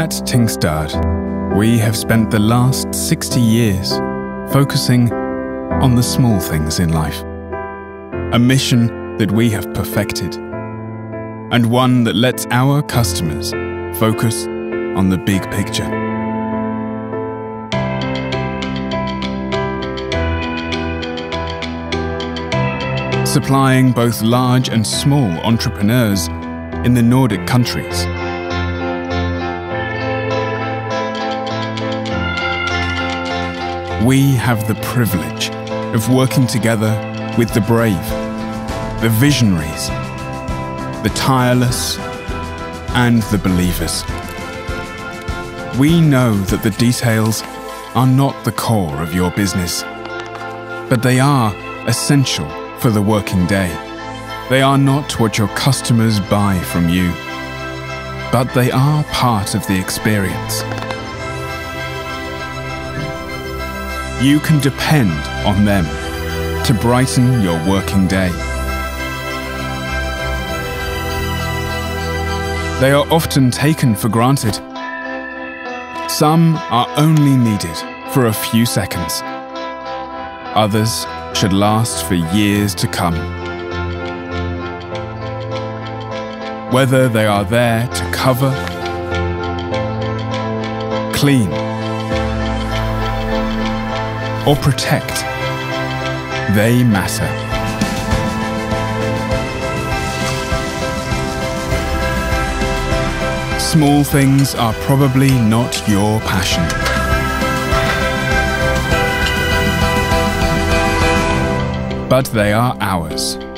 At Tingstad, we have spent the last 60 years focusing on the small things in life. A mission that we have perfected, and one that lets our customers focus on the big picture. Supplying both large and small entrepreneurs in the Nordic countries. We have the privilege of working together with the brave, the visionaries, the tireless, and the believers. We know that the details are not the core of your business, but they are essential for the working day. They are not what your customers buy from you, but they are part of the experience. You can depend on them to brighten your working day. They are often taken for granted. Some are only needed for a few seconds. Others should last for years to come. Whether they are there to cover, clean, or protect, they matter. Small things are probably not your passion. But they are ours.